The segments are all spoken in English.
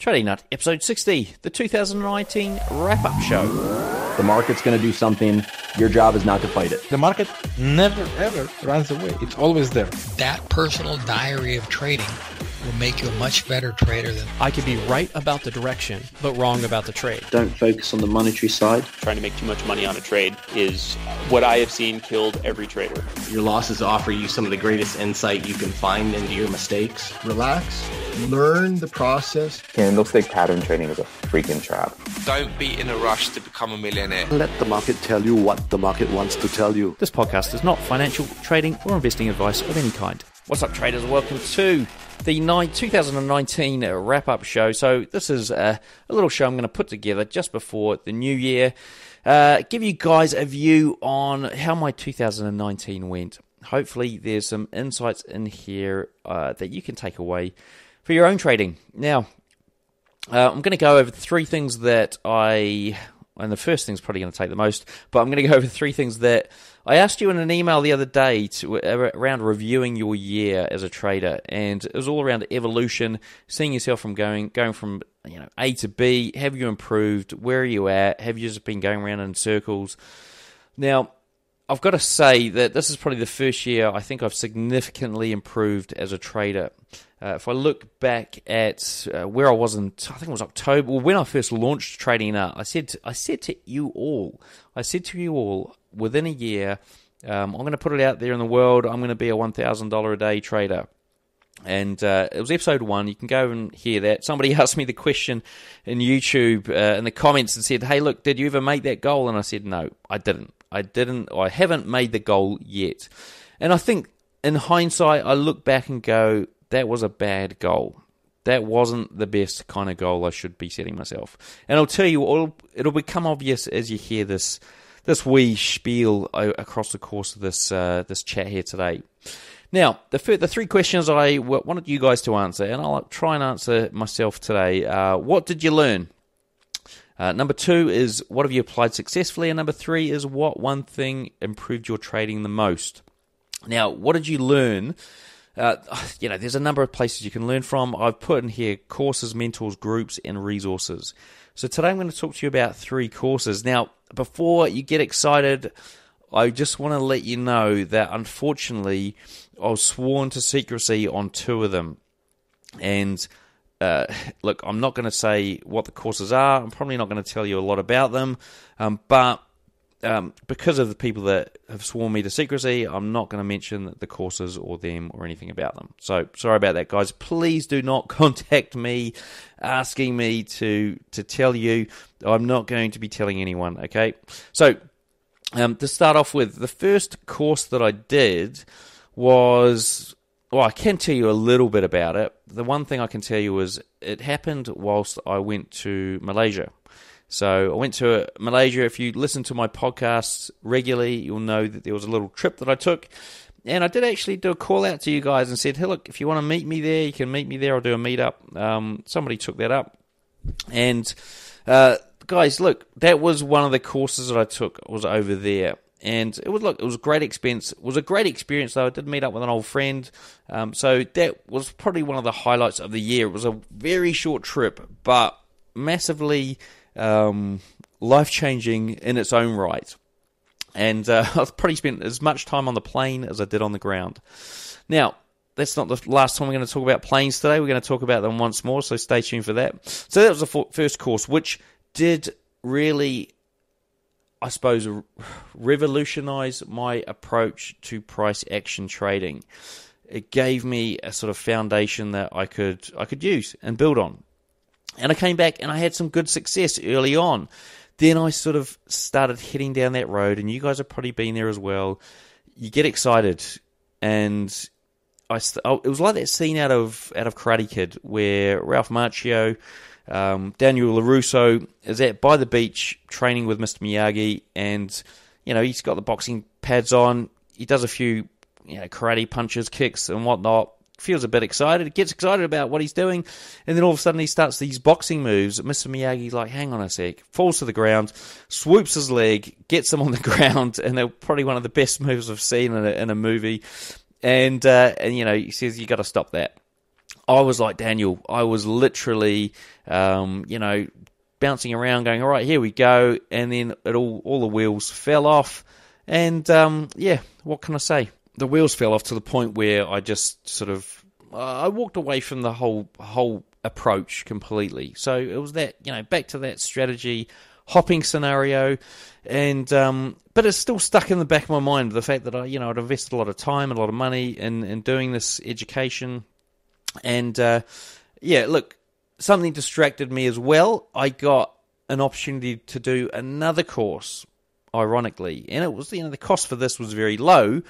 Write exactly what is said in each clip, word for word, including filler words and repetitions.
Trading Nut, episode sixty, the two thousand nineteen wrap-up show. The market's going to do something. Your job is not to fight it. The market never, ever runs away. It's always there. That personal diary of trading will make you a much better trader than... I could be right about the direction, but wrong about the trade. Don't focus on the monetary side. Trying to make too much money on a trade is what I have seen killed every trader. Your losses offer you some of the greatest insight you can find into your mistakes. Relax. Learn the process. Candlestick pattern trading is a freaking trap. Don't be in a rush to become a millionaire. Let the market tell you what the market wants to tell you. This podcast is not financial, trading, or investing advice of any kind. What's up, traders? Welcome to the two thousand nineteen wrap-up show. So this is a, a little show I'm going to put together just before the new year. Uh, give you guys a view on how my two thousand nineteen went. Hopefully there's some insights in here uh, that you can take away for your own trading. Now, uh, I'm going to go over three things that I... and the first thing's probably going to take the most, but I'm going to go over three things that I asked you in an email the other day to, around reviewing your year as a trader, and it was all around evolution, seeing yourself from going going from you know A to B. Have you improved? Where are you at? Have you just been going around in circles? Now, I've got to say that this is probably the first year I think I've significantly improved as a trader. Uh, if I look back at uh, where I was in, I think it was October, well, when I first launched Trading Up, I said to, I said to you all, I said to you all, within a year, um, I'm going to put it out there in the world, I'm going to be a one thousand dollars a day trader. And uh, it was episode one. You can go and hear that. Somebody asked me the question in YouTube uh, in the comments and said, hey, look, did you ever make that goal? And I said, no, I didn't. I didn't. I haven't made the goal yet. And I think in hindsight, I look back and go, that was a bad goal. That wasn't the best kind of goal I should be setting myself. And I'll tell you, it'll, it'll become obvious as you hear this this wee spiel across the course of this uh, this chat here today. Now, the the three questions I wanted you guys to answer, and I'll try and answer myself today. Uh, what did you learn? Uh, number two is, what have you applied successfully? And number three is, what one thing improved your trading the most? Now, what did you learn? Uh, you know, there's a number of places you can learn from. I've put in here courses, mentors, groups, and resources. So today I'm going to talk to you about three courses. Now, before you get excited, I just want to let you know that unfortunately I was sworn to secrecy on two of them. And uh, look, I'm not going to say what the courses are. I'm probably not going to tell you a lot about them. Um, but um, because of the people that have sworn me to secrecy, I'm not going to mention the courses or them or anything about them. So sorry about that, guys. Please do not contact me asking me to, to tell you. I'm not going to be telling anyone, okay? So... Um, to start off with, the first course that I did was, well, I can tell you a little bit about it. The one thing I can tell you is it happened whilst I went to Malaysia. So I went to Malaysia. If you listen to my podcasts regularly, you'll know that there was a little trip that I took. And I did actually do a call out to you guys and said, hey, look, if you want to meet me there, you can meet me there. I'll do a meetup. Um, somebody took that up. And... Uh, Guys, look, that was one of the courses that I took was over there, and it was look, it was a great expense. It was a great experience, though. I did meet up with an old friend, um, so that was probably one of the highlights of the year. It was a very short trip, but massively um, life-changing in its own right. And uh, I've probably spent as much time on the plane as I did on the ground. Now, that's not the last time we're going to talk about planes today. We're going to talk about them once more, so stay tuned for that. So that was the first course, which did really, I suppose, revolutionize my approach to price action trading. It gave me a sort of foundation that I could I could use and build on. And I came back and I had some good success early on. Then I sort of started heading down that road, and you guys have probably been there as well. You get excited, and I st- it was like that scene out of out of Karate Kid where Ralph Macchio, Um, Daniel LaRusso is at by the beach training with Mister Miyagi, and you know he's got the boxing pads on. He does a few you know, karate punches, kicks, and whatnot. Feels a bit excited, gets excited about what he's doing, and then all of a sudden he starts these boxing moves. Mister Miyagi's like, "Hang on a sec!" Falls to the ground, swoops his leg, gets him on the ground, and they're probably one of the best moves I've seen in a, in a movie. And uh, and you know he says, "You got to stop that." I was like Daniel. I was literally, um, you know, bouncing around going, all right, here we go. And then it all, all the wheels fell off. And, um, yeah, what can I say? The wheels fell off to the point where I just sort of, uh, I walked away from the whole whole approach completely. So it was that, you know, back to that strategy hopping scenario. And um, but it's still stuck in the back of my mind, the fact that I, you know, I'd invested a lot of time, a lot of money in, in doing this education. And, uh, yeah, look, something distracted me as well. I got an opportunity to do another course, ironically. And it was, you know, the cost for this was very low,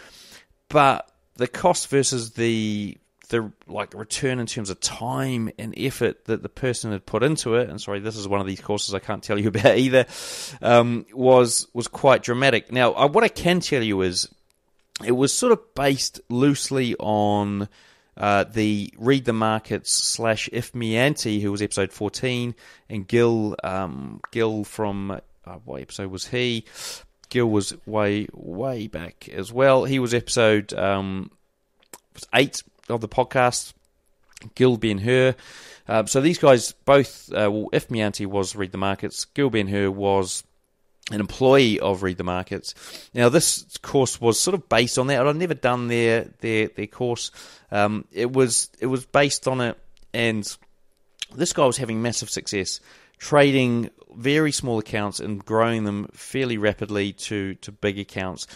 but the cost versus the, the like return in terms of time and effort that the person had put into it, and sorry, this is one of these courses I can't tell you about either, um, was, was quite dramatic. Now, I, what I can tell you is it was sort of based loosely on Uh, the Reade the Markets slash If Me Anti, who was episode fourteen, and Gil, um, Gil from, uh, what episode was he? Gil was way, way back as well. He was episode um, eight of the podcast, Gil Ben-Hur. Uh, so these guys both, uh, well, If Me Anti was Reade the Markets, Gil Ben-Hur was an employee of Reade the Markets. Now, this course was sort of based on that. I'd never done their their their course. Um, it was it was based on it, and this guy was having massive success trading very small accounts and growing them fairly rapidly to to big accounts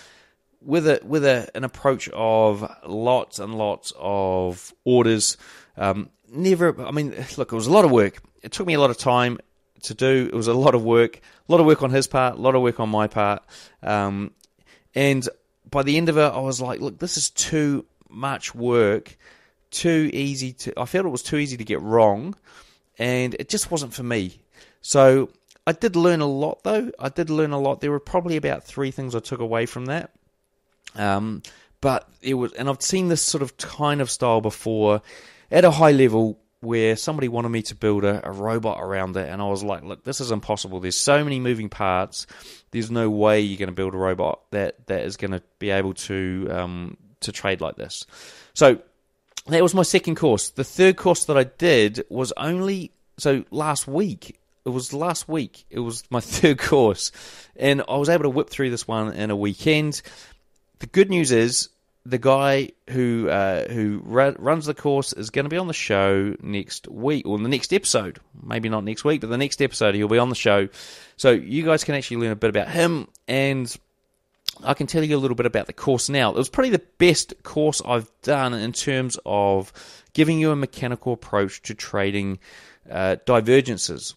with a with a, an approach of lots and lots of orders. Um, never, I mean, look, it was a lot of work. It took me a lot of time to do. It was a lot of work, a lot of work on his part, a lot of work on my part. Um, and by the end of it, I was like, look, this is too much work, too easy to, I felt it was too easy to get wrong, and it just wasn't for me. So I did learn a lot though. I did learn a lot. There were probably about three things I took away from that. Um, but it was, and I've seen this sort of kind of style before at a high level, where somebody wanted me to build a, a robot around it, and I was like, look, this is impossible. There's so many moving parts. There's no way you're going to build a robot that, that is going to be able to um, to trade like this. So that was my second course. The third course that I did was only, so last week, it was last week, it was my third course, and I was able to whip through this one in a weekend. The good news is, the guy who uh, who ra- runs the course is going to be on the show next week, or in the next episode. Maybe not next week, but the next episode he'll be on the show. So you guys can actually learn a bit about him, and I can tell you a little bit about the course now. It was probably the best course I've done in terms of giving you a mechanical approach to trading uh, divergences.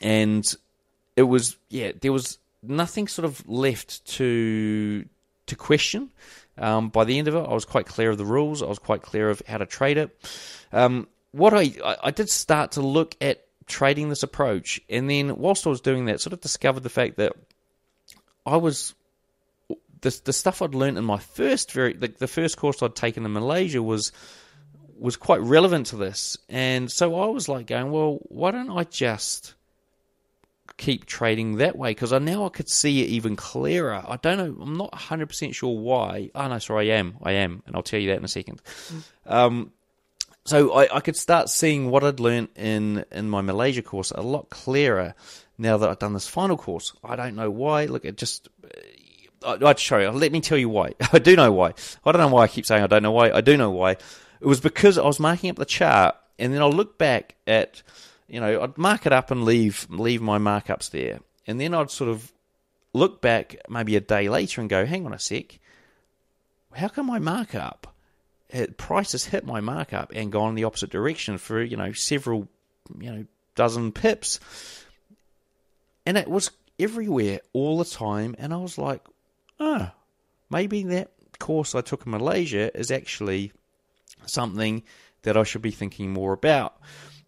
And it was, yeah, there was nothing sort of left to to question. Um, by the end of it, I was quite clear of the rules. I was quite clear of how to trade it. Um, what I, I did start to look at trading this approach, and then whilst I was doing that, sort of discovered the fact that I was the the stuff I'd learned in my first very the, the first course I'd taken in Malaysia was was quite relevant to this, and so I was like going, well, why don't I just keep trading that way, because I now I could see it even clearer. I don't know, I'm not one hundred percent sure why. Oh no, sorry, I am, I am, and I'll tell you that in a second. Um, so I, I could start seeing what I'd learned in, in my Malaysia course a lot clearer now that I've done this final course. I don't know why, look, it just, I, I'd show you, let me tell you why. I do know why. I don't know why I keep saying I don't know why, I do know why. It was because I was marking up the chart, and then I'll look back at, you know, I'd mark it up and leave leave my markups there. And then I'd sort of look back maybe a day later and go, hang on a sec, how come my markup, it, price has hit my markup and gone the opposite direction for, you know, several, you know, dozen pips? And it was everywhere all the time. And I was like, oh, maybe that course I took in Malaysia is actually something that I should be thinking more about.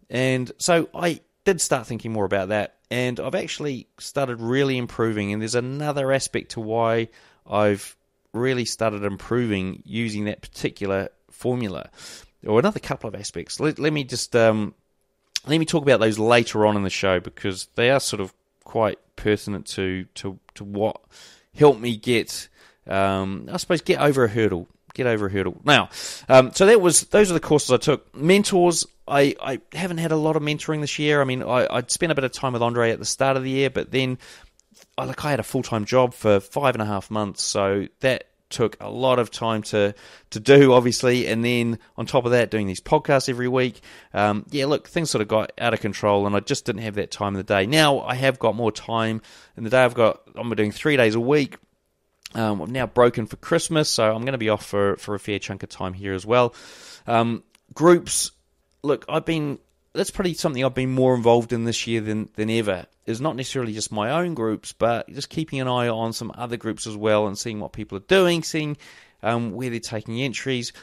And so I did start thinking more about that, and I've actually started really improving, and there's another aspect to why I've really started improving using that particular formula, or another couple of aspects. Let, let me just, um, let me talk about those later on in the show, because they are sort of quite pertinent to, to, to what helped me get, um, I suppose, get over a hurdle. Get over a hurdle. Now, um, so that was those are the courses I took. Mentors, I, I haven't had a lot of mentoring this year. I mean, I, I'd spent a bit of time with Andre at the start of the year, but then I, like, I had a full-time job for five and a half months, so that took a lot of time to, to do, obviously, and then on top of that, doing these podcasts every week. Um, yeah, look, things sort of got out of control, and I just didn't have that time in the day. Now I have got more time in the day. I've got, I'm doing three days a week. Um, I'm now broken for Christmas, so I'm going to be off for, for a fair chunk of time here as well. Um, groups, look, I've been, that's probably something I've been more involved in this year than, than ever. It's not necessarily just my own groups, but just keeping an eye on some other groups as well and seeing what people are doing, seeing um, where they're taking entries.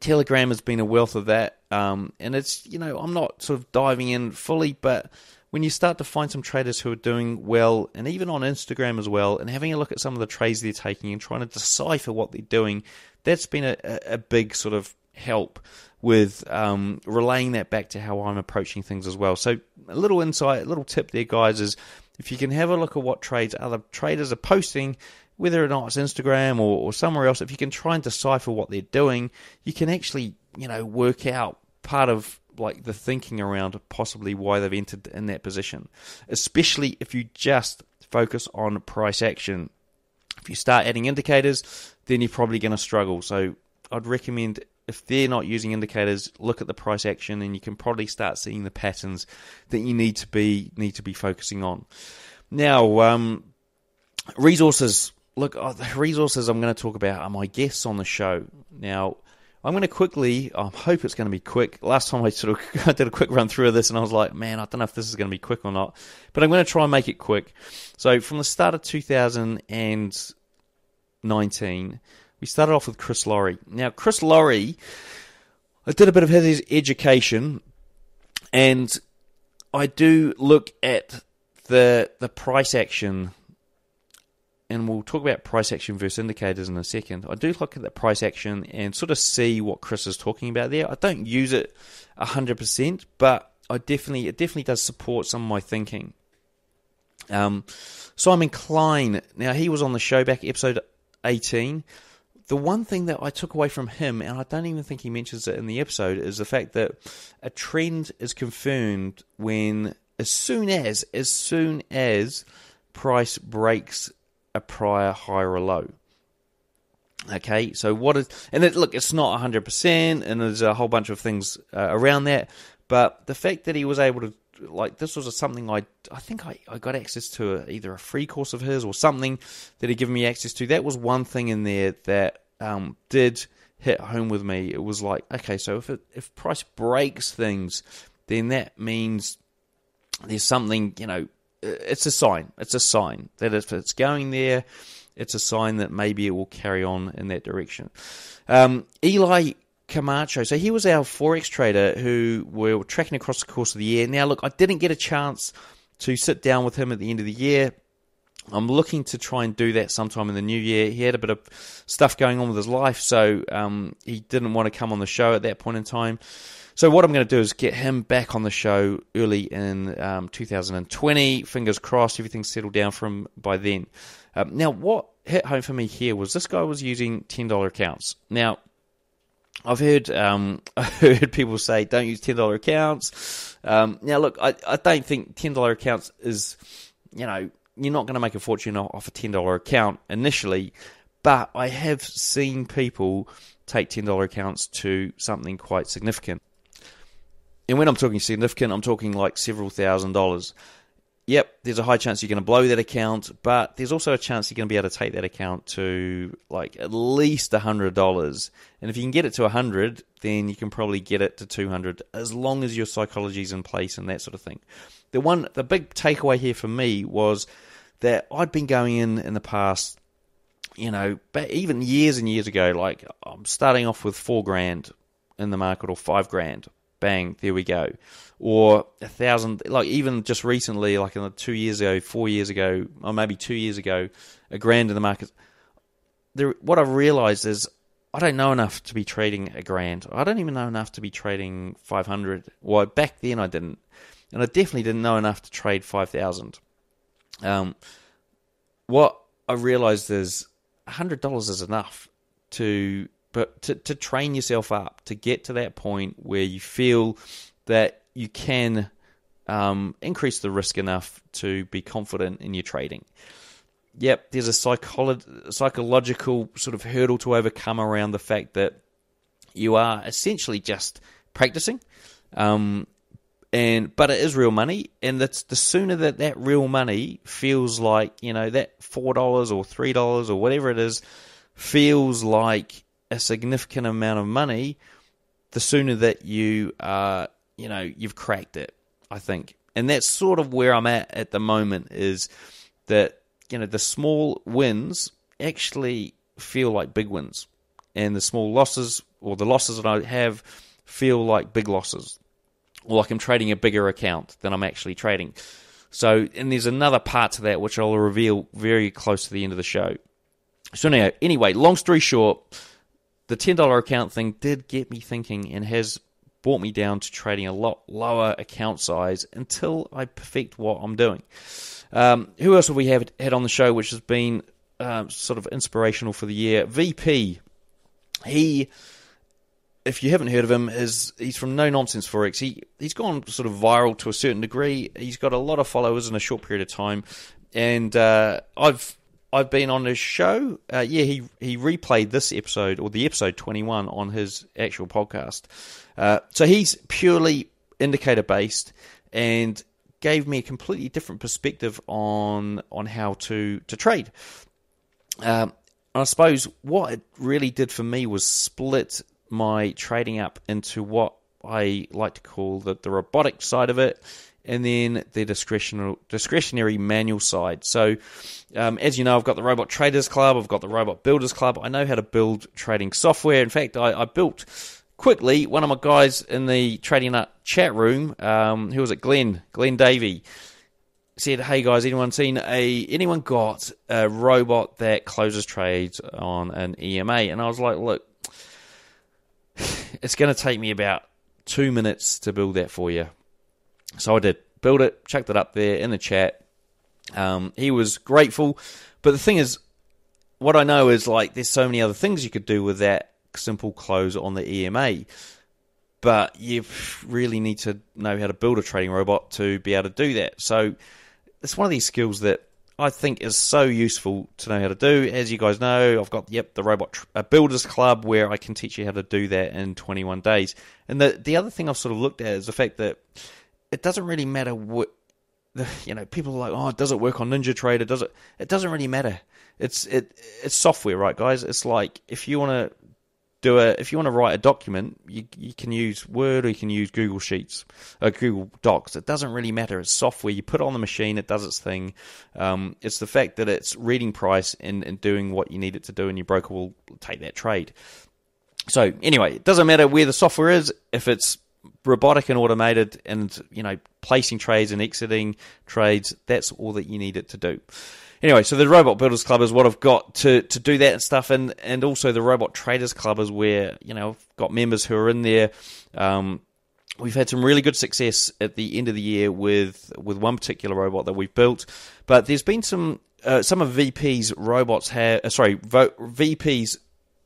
Telegram has been a wealth of that, um, and it's, you know, I'm not sort of diving in fully, but when you start to find some traders who are doing well, and even on Instagram as well, and having a look at some of the trades they're taking and trying to decipher what they're doing, that's been a, a big sort of help with um, relaying that back to how I'm approaching things as well. So a little insight, a little tip there, guys, is if you can have a look at what trades other traders are posting, whether or not it's Instagram or, or somewhere else, if you can try and decipher what they're doing, you can actually, you know, work out part of like the thinking around possibly why they've entered in that position, especially if you just focus on price action. If you start adding indicators, then you're probably going to struggle. So I'd recommend, if they're not using indicators, look at the price action, and you can probably start seeing the patterns that you need to be need to be focusing on. Now, um, resources. Look, oh, the resources I'm going to talk about are my guests on the show. Now, I'm going to quickly, I hope it's going to be quick. Last time I sort of I did a quick run through of this, and I was like, man, I don't know if this is going to be quick or not, but I'm going to try and make it quick. So from the start of two thousand nineteen, we started off with Chris Laurie. Now, Chris Laurie, I did a bit of his education, and I do look at the the price action, and we'll talk about price action versus indicators in a second. I do look at the price action and sort of see what Chris is talking about there. I don't use it one hundred percent, but I definitely it definitely does support some of my thinking. Um, Simon Klein, now he was on the show back episode eighteen. The one thing that I took away from him, and I don't even think he mentions it in the episode, is the fact that a trend is confirmed when, as soon as, as soon as price breaks a prior high or low. Okay, so what is, and it, look, it's not one hundred percent, and there's a whole bunch of things uh, around that, but the fact that he was able to, like, this was a, something I I think I, I got access to a, either a free course of his or something that he'd given me access to. That was one thing in there that um, did hit home with me. It was like, okay, so if it, if price breaks things, then that means there's something, you know, it's a sign. It's a sign that if it's going there, it's a sign that maybe it will carry on in that direction. Um, Eli Camacho, so he was our Forex trader who we were tracking across the course of the year. Now, look, I didn't get a chance to sit down with him at the end of the year. I'm looking to try and do that sometime in the new year. He had a bit of stuff going on with his life, so um, he didn't want to come on the show at that point in time. So what I'm going to do is get him back on the show early in um, two thousand twenty. Fingers crossed, everything's settled down for him by then. Um, now, what hit home for me here was this guy was using ten dollar accounts. Now, I've heard um, I heard people say, don't use ten dollar accounts. Um, now, look, I, I don't think ten dollar accounts is, you know, you're not going to make a fortune off a ten dollar account initially, but I have seen people take ten dollar accounts to something quite significant. And when I'm talking significant, I'm talking like several thousand dollars. Yep, there's a high chance you're going to blow that account, but there's also a chance you're going to be able to take that account to like at least one hundred dollars. And if you can get it to one hundred dollars, then you can probably get it to two hundred dollars, as long as your psychology's in place and that sort of thing. The one, the big takeaway here for me was that I'd been going in in the past, you know, even years and years ago, like I'm starting off with four grand in the market or five grand. Bang, there we go. Or a thousand, like even just recently, like in the two years ago, four years ago, or maybe two years ago, a grand in the market. There, what I've realized is I don't know enough to be trading a grand. I don't even know enough to be trading five hundred. Well, back then I didn't. And I definitely didn't know enough to trade five thousand. Um, what I realized is one hundred dollars is enough. to but to, to train yourself up to get to that point where you feel that you can um, increase the risk enough to be confident in your trading. Yep, there's a psycholo- psychological sort of hurdle to overcome around the fact that you are essentially just practicing, um, and but it is real money, and that's the sooner that that real money feels like, you know, that four dollars or three dollars or whatever it is feels like a significant amount of money, the sooner that you are, you know, you've cracked it, I think. And that's sort of where I'm at at the moment, is that, you know, the small wins actually feel like big wins, and the small losses, or the losses that I have, feel like big losses, or like I'm trading a bigger account than I'm actually trading. So, and there's another part to that which I'll reveal very close to the end of the show. So anyway, anyway, long story short, the ten dollar account thing did get me thinking, and has brought me down to trading a lot lower account size until I perfect what I'm doing. Um, who else have we have had on the show which has been uh, sort of inspirational for the year? V P. He, if you haven't heard of him, is he's from No Nonsense Forex. He, he's gone sort of viral to a certain degree. He's got a lot of followers in a short period of time. And uh, I've I've been on his show. Uh, yeah, he, he replayed this episode, or the episode twenty-one, on his actual podcast. Uh, so he's purely indicator-based, and gave me a completely different perspective on on how to, to trade. Um, and I suppose what it really did for me was split my trading up into what I like to call the, the robotic side of it, and then the discretionary, discretionary manual side. So um, as you know, I've got the Robot Traders Club, I've got the Robot Builders Club. I know how to build trading software. In fact, I, I built quickly one of my guys in the Trading Nut chat room, um, who was it, Glenn, Glenn Davey, said, "Hey guys, anyone seen a, anyone got a robot that closes trades on an E M A?" And I was like, look, it's going to take me about two minutes to build that for you. So I did build it, chucked it up there in the chat. Um, he was grateful. But the thing is, what I know is, like, there's so many other things you could do with that simple close on the E M A. But you really need to know how to build a trading robot to be able to do that. So it's one of these skills that I think is so useful to know how to do. As you guys know, I've got, yep, the Robot Builders Club, where I can teach you how to do that in twenty-one days. And the the other thing I've sort of looked at is the fact that it doesn't really matter what, the, you know, people are like, oh, does it work on NinjaTrader? Does it? It doesn't really matter. It's it it's software, right, guys? It's like, if you want to do a, if you want to write a document, you you can use Word, or you can use Google Sheets, or Google Docs. It doesn't really matter. It's software. You put it on the machine, it does its thing. Um, it's the fact that it's reading price and, and doing what you need it to do, and your broker will take that trade. So anyway, it doesn't matter where the software is, if it's robotic and automated, and, you know, placing trades and exiting trades, that's all that you need it to do. Anyway, so the Robot Builders Club is what I've got to, to do that and stuff, and, and also the Robot Traders Club is where, you know, I've got members who are in there. Um, we've had some really good success at the end of the year with with one particular robot that we've built, but there's been some uh, some of V P's robots have uh, sorry V P's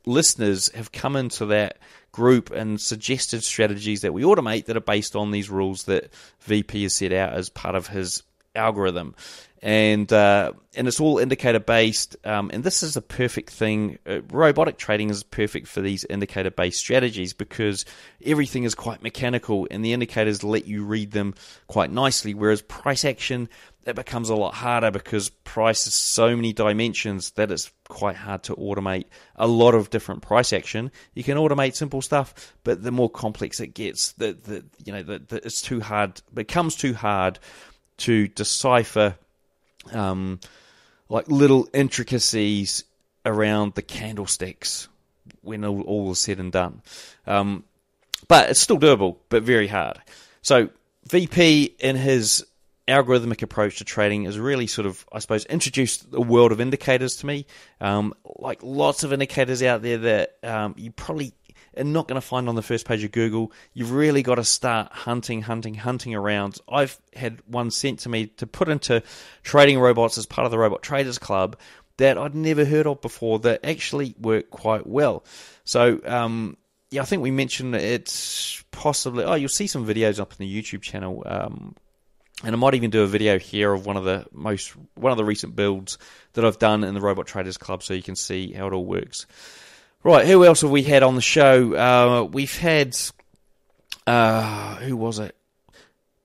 listeners have come into that group and suggested strategies that we automate that are based on these rules that V P has set out as part of his algorithm. And uh, and it's all indicator based, um, and this is a perfect thing. Uh, robotic trading is perfect for these indicator based strategies, because everything is quite mechanical, and the indicators let you read them quite nicely. Whereas price action, it becomes a lot harder, because price is so many dimensions that it's quite hard to automate a lot of different price action. You can automate simple stuff, but the more complex it gets, the the you know the, the it's too hard. Becomes too hard to decipher. Um, like little intricacies around the candlesticks when all, all is said and done. Um, but it's still doable, but very hard. So V P, in his algorithmic approach to trading, has really sort of, I suppose, introduced the world of indicators to me. Um, like lots of indicators out there that um, you probably are not going to find on the first page of Google. You've really got to start hunting, hunting, hunting around. I've had one sent to me to put into trading robots as part of the Robot Traders Club, that I'd never heard of before that actually work quite well. So, um, yeah, I think we mentioned it's possibly, oh, you'll see some videos up on the YouTube channel, um, and I might even do a video here of one of the most, one of the recent builds that I've done in the Robot Traders Club, so you can see how it all works. Right, who else have we had on the show? Uh, we've had, uh, who was it?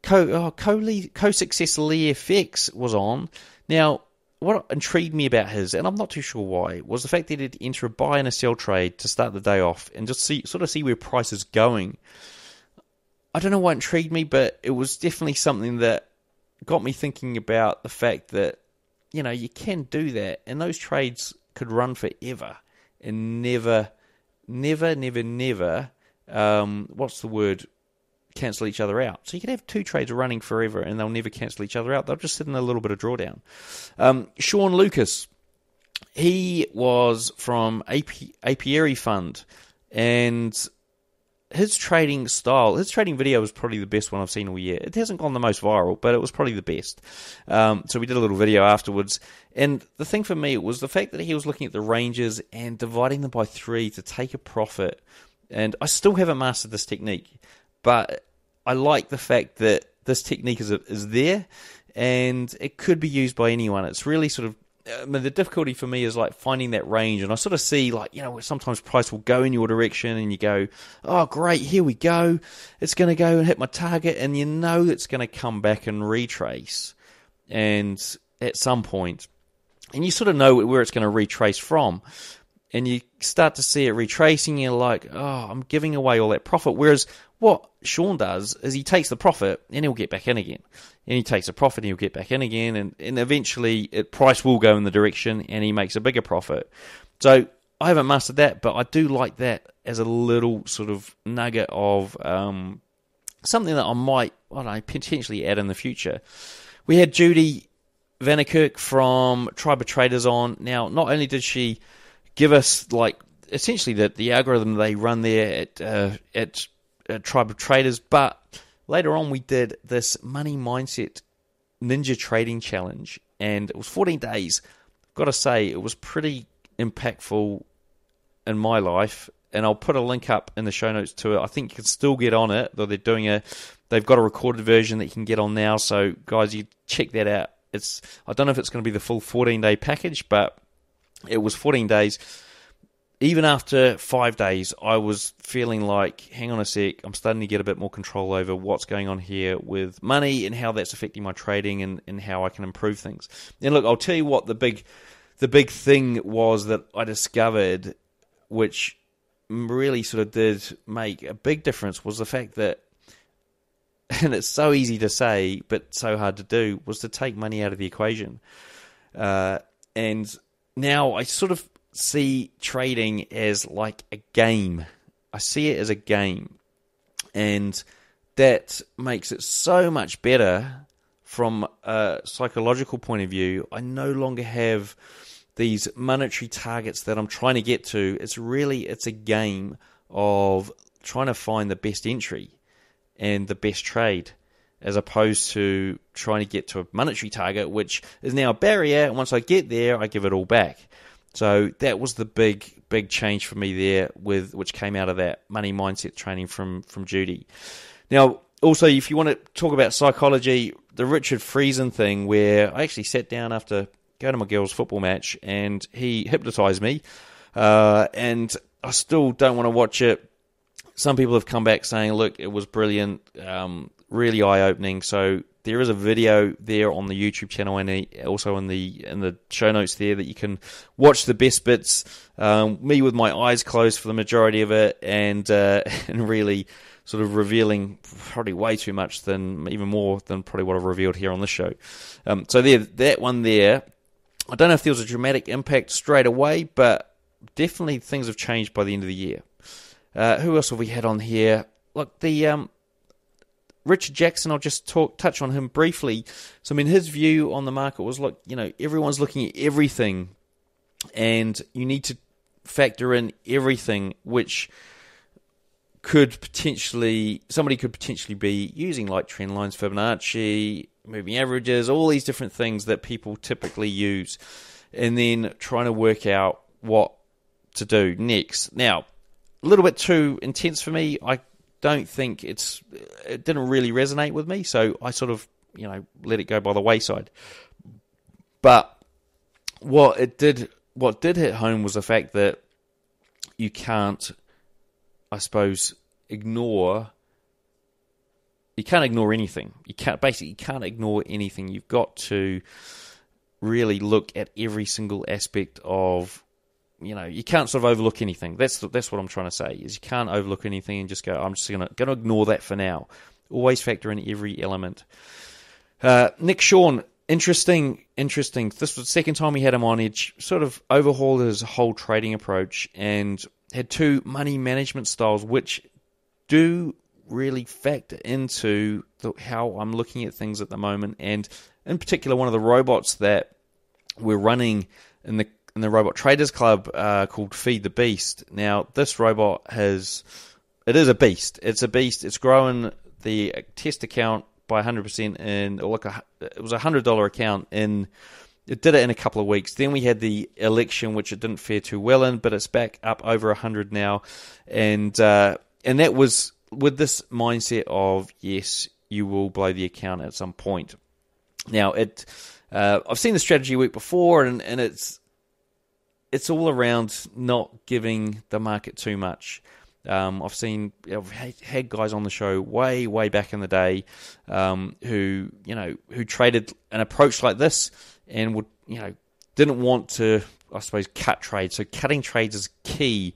Co, oh, Co, Co-Success Lee F X was on. Now, what intrigued me about his, and I'm not too sure why, was the fact that he'd enter a buy and a sell trade to start the day off and just see, sort of see where price is going. I don't know why it intrigued me, but it was definitely something that got me thinking about the fact that, you know, you can do that, and those trades could run forever and never, never, never, never, um, what's the word, cancel each other out. So you could have two trades running forever and they'll never cancel each other out. They'll just sit in a little bit of drawdown. Um, Sean Lucas, he was from Api- Apiary Fund, and his trading style, his trading video was probably the best one I've seen all year. It hasn't gone the most viral, but it was probably the best. Um, so we did a little video afterwards. And the thing for me was the fact that he was looking at the ranges and dividing them by three to take a profit. And I still haven't mastered this technique, but I like the fact that this technique is is there, and it could be used by anyone. It's really sort of, I mean, the difficulty for me is like finding that range, and I sort of see, like, you know, sometimes price will go in your direction and you go, oh great, here we go, it's going to go and hit my target, and you know it's going to come back and retrace, and at some point, and you sort of know where it's going to retrace from. And you start to see it retracing, you're like, oh, I'm giving away all that profit. Whereas what Sean does is he takes the profit and he'll get back in again. And he takes the profit and he'll get back in again. And, and eventually it, price will go in the direction and he makes a bigger profit. So I haven't mastered that, but I do like that as a little sort of nugget of um, something that I might, I don't know, potentially add in the future. We had Judy Vanekerk from Tribe of Traders on. Now, not only did she give us, like, essentially the, the algorithm they run there at, uh, at at Tribe of Traders, but later on we did this Money Mindset Ninja Trading Challenge, and it was fourteen days. I've got to say, it was pretty impactful in my life, and I'll put a link up in the show notes to it. I think you can still get on it, though they're doing a, they've got a recorded version that you can get on now, so guys, you check that out. It's, I don't know if it's going to be the full fourteen-day package, but it was fourteen days. Even after five days, I was feeling like, hang on a sec, I'm starting to get a bit more control over what's going on here with money and how that's affecting my trading, and, and how I can improve things. And look, I'll tell you what the big, the big thing was that I discovered, which really sort of did make a big difference, was the fact that, and it's so easy to say but so hard to do, was to take money out of the equation. Uh, and... Now, I sort of see trading as like a game. I see it as a game. And that makes it so much better from a psychological point of view. I no longer have these monetary targets that I'm trying to get to. It's really, it's a game of trying to find the best entry and the best trade, as opposed to trying to get to a monetary target, which is now a barrier, and once I get there, I give it all back. So that was the big, big change for me there, with which came out of that money mindset training from, from Judy. Now, also, if you want to talk about psychology, the Richard Friesen thing, where I actually sat down after going to my girls' football match, and he hypnotized me, uh, and I still don't want to watch it. Some people have come back saying, look, it was brilliant, um, really eye-opening. So there is a video there on the YouTube channel, and also in the in the show notes there, that you can watch the best bits. Um, me with my eyes closed for the majority of it, and uh, and really sort of revealing probably way too much, than even more than probably what I've revealed here on this show. Um, so there, that one there. I don't know if there was a dramatic impact straight away, but definitely things have changed by the end of the year. Uh, who else have we had on here? Look, the um, Richard Jackson, I'll just talk touch on him briefly. So, I mean, his view on the market was, look, you know, everyone's looking at everything, and you need to factor in everything, which could potentially, somebody could potentially be using, like trend lines, Fibonacci, moving averages, all these different things that people typically use. and then trying to work out what to do next. Now, a little bit too intense for me. I don't think it's, it didn't really resonate with me, so I sort of, you know, let it go by the wayside. But what it did, what did hit home was the fact that you can't, I suppose, ignore, you can't ignore anything. You can't, basically, you can't ignore anything. You've got to really look at every single aspect of, you know, you can't sort of overlook anything. That's that's what I'm trying to say, is you can't overlook anything and just go, I'm just going to ignore that for now. Always factor in every element. Uh, Nick Sean, interesting, interesting. This was the second time we had him on. He sort of overhauled his whole trading approach and had two money management styles, which do really factor into the, how I'm looking at things at the moment. And in particular, one of the robots that we're running in the in the Robot Traders Club uh, called Feed the Beast. Now, this robot has, it is a beast. It's a beast. It's grown the test account by one hundred percent in, like a, it was a one hundred dollar account, and it did it in a couple of weeks. Then we had the election, which it didn't fare too well in, but it's back up over one hundred now. And uh, and that was with this mindset of, yes, you will blow the account at some point. Now, it uh, I've seen the strategy week before, and, and it's, it's all around not giving the market too much. Um, I've seen, I've had guys on the show way, way back in the day, um, who, you know, who traded an approach like this and would, you know, didn't want to, I suppose, cut trades. So cutting trades is key,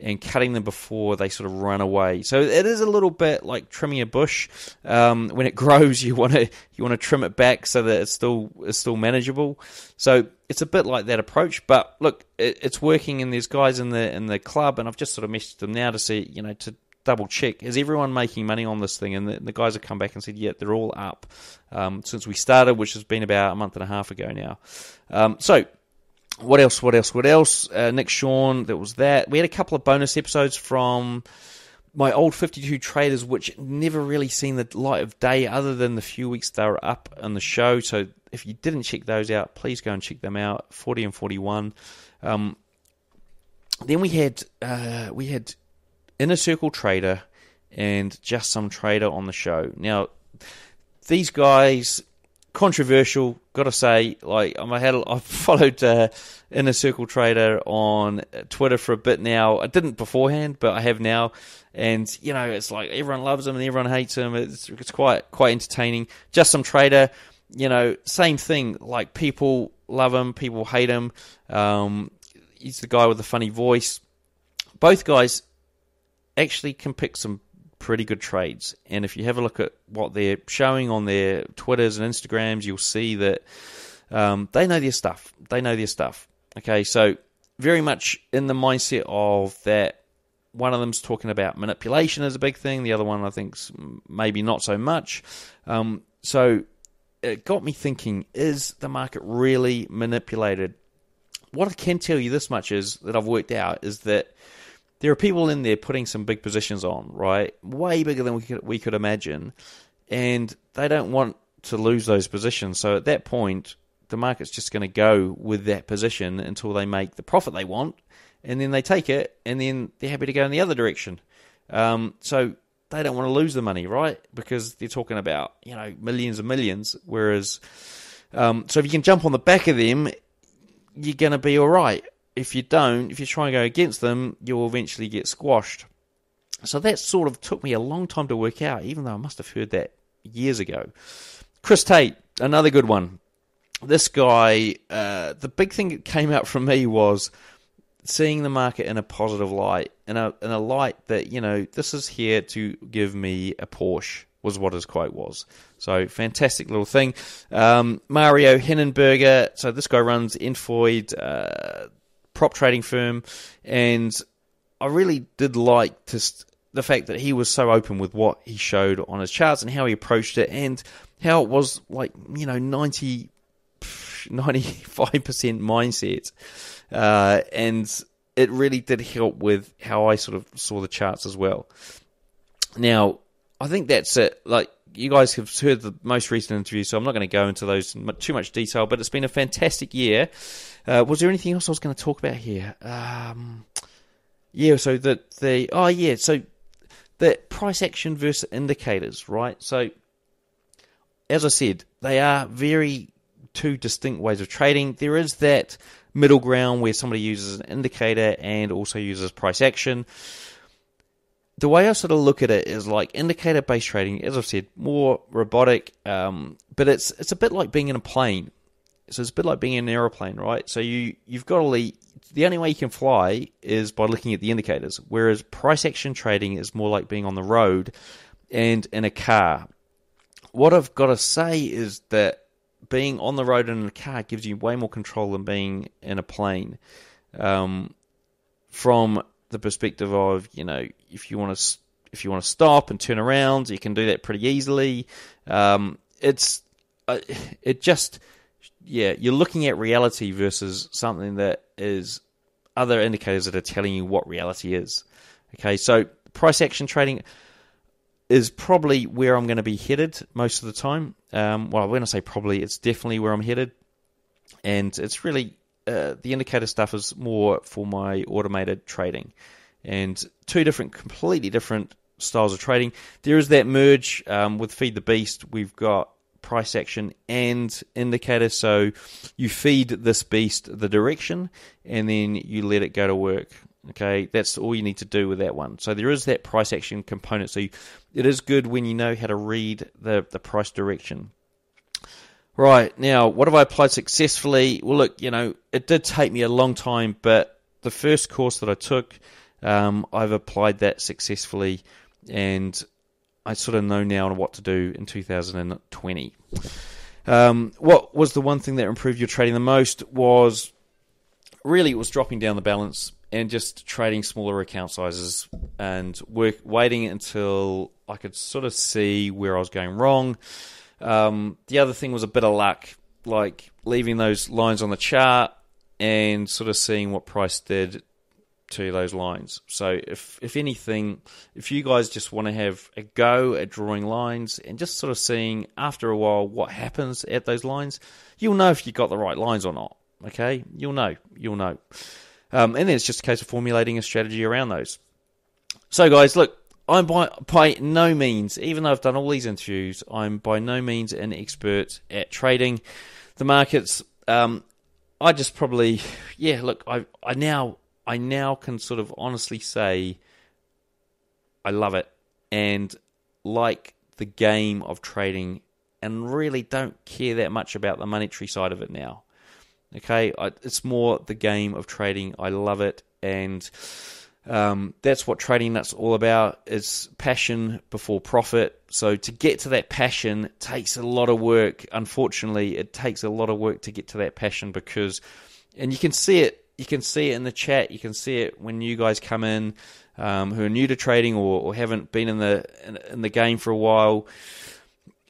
and cutting them before they sort of run away. So it is a little bit like trimming a bush. Um, when it grows, you want to you want to trim it back so that it's still it's still manageable. So it's a bit like that approach. But look, it, it's working, and there's guys in the in the club, and I've just sort of messaged them now to see, you know, to double check, is everyone making money on this thing? And the, the guys have come back and said, yeah, they're all up um, since we started, which has been about a month and a half ago now. Um, so. What else, what else, what else? Uh, Nick Sean, there was that. We had a couple of bonus episodes from my old fifty-two traders, which never really seen the light of day other than the few weeks they were up on the show. So if you didn't check those out, please go and check them out, forty and forty-one. Um, then we had uh, we had Inner Circle Trader and Just Some Trader on the show. Now, these guys... controversial, gotta say. Like I had, I followed uh, Inner Circle Trader on Twitter for a bit now. I didn't beforehand, but I have now. And you know, it's like everyone loves him and everyone hates him. It's it's quite quite entertaining. Just Some Trader, you know, same thing. Like people love him, people hate him. Um, he's the guy with the funny voice. Both guys actually can pick some pretty good trades, and if you have a look at what they're showing on their Twitters and Instagrams, you'll see that um, they know their stuff. They know their stuff. Okay, so very much in the mindset of that. One of them's talking about manipulation is a big thing. The other one, I think, maybe not so much. Um, so it got me thinking: is the market really manipulated? What I can tell you this much is that I've worked out is that there are people in there putting some big positions on, right? Way bigger than we could, we could imagine. And they don't want to lose those positions. So at that point, the market's just going to go with that position until they make the profit they want. And then they take it, and then they're happy to go in the other direction. Um, so they don't want to lose the money, right? Because they're talking about, you know, millions and millions. Whereas, um, so if you can jump on the back of them, you're going to be all right. If you don't, if you try and go against them, you'll eventually get squashed. So that sort of took me a long time to work out, even though I must have heard that years ago. Chris Tate, another good one. This guy, uh, the big thing that came out from me was seeing the market in a positive light, in a, in a light that, you know, this is here to give me a Porsche, was what his quote was. So fantastic little thing. Um, Mario Hennenberger, so this guy runs Enfoid, uh prop trading firm, and I really did like to st- the fact that he was so open with what he showed on his charts and how he approached it, and how it was like, you know, ninety, ninety-five percent mindset, uh, and it really did help with how I sort of saw the charts as well. Now, I think that's it. Like, you guys have heard the most recent interview, so I'm not going to go into those in too much detail, but it's been a fantastic year. Uh, was there anything else I was going to talk about here? Um, yeah, so the, the, oh yeah, so the price action versus indicators, right? So as I said, they are very two distinct ways of trading. There is that middle ground where somebody uses an indicator and also uses price action. The way I sort of look at it is like indicator-based trading, as I've said, more robotic, um, but it's it's a bit like being in a plane. So it's a bit like being in an aeroplane, right? So you, you've got to leave, the only way you can fly is by looking at the indicators, whereas price action trading is more like being on the road and in a car. What I've got to say is that being on the road and in a car gives you way more control than being in a plane. Um, from the perspective of, you know, if you want to if you want to stop and turn around, you can do that pretty easily. Um, it's uh, it just yeah, you're looking at reality versus something that is other indicators that are telling you what reality is. Okay, so price action trading is probably where I'm going to be headed most of the time. Um, well, when I say probably, it's definitely where I'm headed, and it's really. Uh, the indicator stuff is more for my automated trading, and two different, completely different styles of trading. There is that merge um, with Feed the Beast. We've got price action and indicator, so you feed this beast the direction, and then you let it go to work. Okay, that's all you need to do with that one. So there is that price action component. So you, it is good when you know how to read the the price direction. Right, now, what have I applied successfully? Well, look, you know, it did take me a long time, but the first course that I took, um, I've applied that successfully, and I sort of know now what to do in two thousand twenty. Um, what was the one thing that improved your trading the most was, really, it was dropping down the balance and just trading smaller account sizes and work waiting until I could sort of see where I was going wrong. Um, the other thing was a bit of luck, like leaving those lines on the chart and sort of seeing what price did to those lines. So if, if anything, if you guys just want to have a go at drawing lines and just sort of seeing after a while what happens at those lines, you'll know if you got the right lines or not, okay? You'll know, you'll know. Um, and then it's just a case of formulating a strategy around those. So guys, look. I'm by, by no means, even though I've done all these interviews, I'm by no means an expert at trading the markets. Um, I just probably, yeah, look, I I now I now can sort of honestly say I love it and like the game of trading and really don't care that much about the monetary side of it now. Okay, I, it's more the game of trading. I love it, and Um, that's what Trading Nut's all about, is passion before profit. So to get to that passion takes a lot of work. Unfortunately, it takes a lot of work to get to that passion because, and you can see it, you can see it in the chat, you can see it when you guys come in um, who are new to trading or, or haven't been in the in, in the game for a while.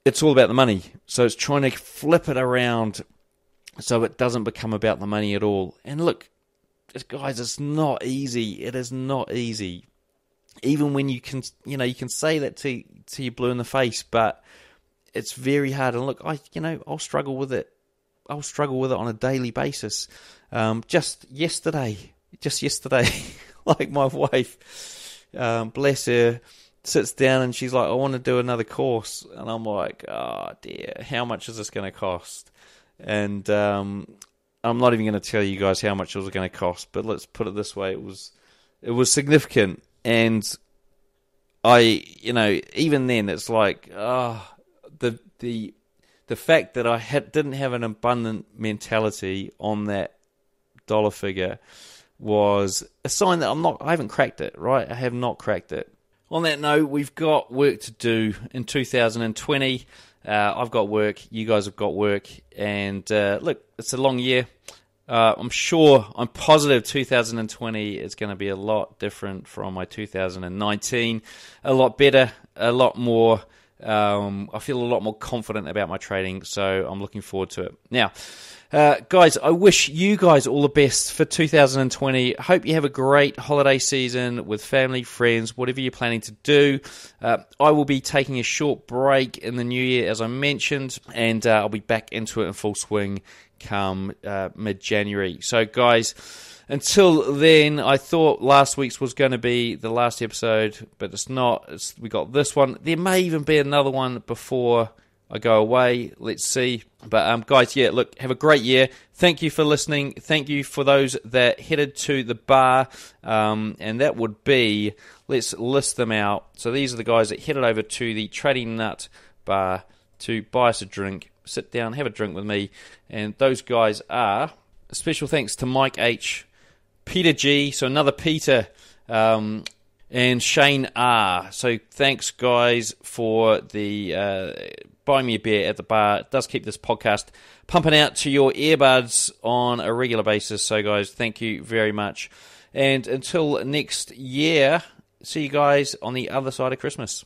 It's all about the money. So it's trying to flip it around so it doesn't become about the money at all. And look, guys, it's not easy. It is not easy. Even when you can, you know, you can say that to to you blue in the face, but it's very hard. And look, I, you know, I'll struggle with it. I'll struggle with it on a daily basis. Um, just yesterday, just yesterday, like my wife, um, bless her, sits down and she's like, "I want to do another course," and I'm like, "Oh dear, how much is this going to cost?" And um, I'm not even going to tell you guys how much it was going to cost, but let's put it this way: it was, it was significant, and I, you know, even then, it's like, ah, oh, the the the fact that I had didn't have an abundant mentality on that dollar figure was a sign that I'm not, I haven't cracked it, right? I have not cracked it. On that note, we've got work to do in two thousand twenty. Uh, I've got work, you guys have got work, and uh, look, it's a long year. Uh, I'm sure, I'm positive two thousand twenty is going to be a lot different from my two thousand nineteen, a lot better, a lot more Um, I feel a lot more confident about my trading, so I'm looking forward to it. Now, uh, guys, I wish you guys all the best for two thousand twenty. Hope you have a great holiday season with family, friends, whatever you're planning to do. Uh, I will be taking a short break in the new year, as I mentioned, and uh, I'll be back into it in full swing come uh, mid-January. So, guys, until then, I thought last week's was going to be the last episode, but it's not. It's, we got this one. There may even be another one before I go away. Let's see. But, um, guys, yeah, look, have a great year. Thank you for listening. Thank you for those that headed to the bar. Um, and that would be, let's list them out. So these are the guys that headed over to the Trading Nut bar to buy us a drink, sit down, have a drink with me. And those guys are, special thanks to Mike H., Peter G, so another Peter, um, and Shane R. So thanks, guys, for the uh, buy me a beer at the bar. It does keep this podcast pumping out to your earbuds on a regular basis. So, guys, thank you very much. And until next year, see you guys on the other side of Christmas.